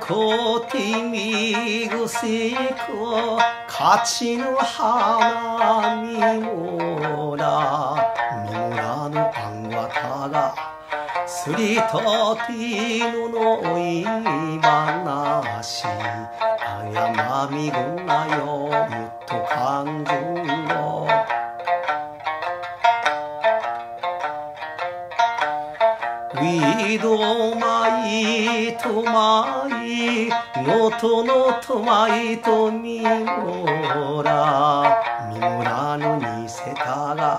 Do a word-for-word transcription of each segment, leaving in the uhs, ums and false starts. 고팀이고 시고 가치는 하나님오라 농라는 방과 타가 스리터티노노이바나시 아야마미군나요 유토강중로 위도마이 토마이 노토노토마이 토미모라 미모라는 이세타가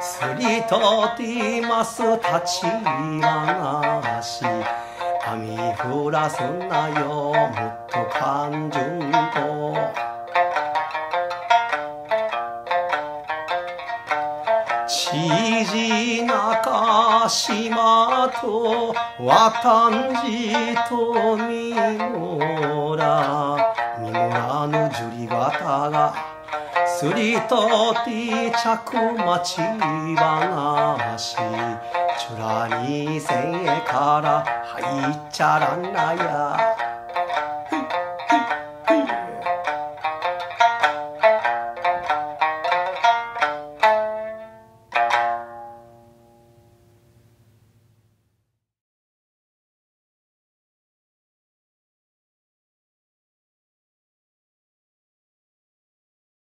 스리토티마스 다치마나시 아미후라선나요 무토간중고 지지나카시마토 와탄지토 미모라 미모라노 주리가타가 스리토티 차쿠마치바나시 주라니생에가라 하이차란나야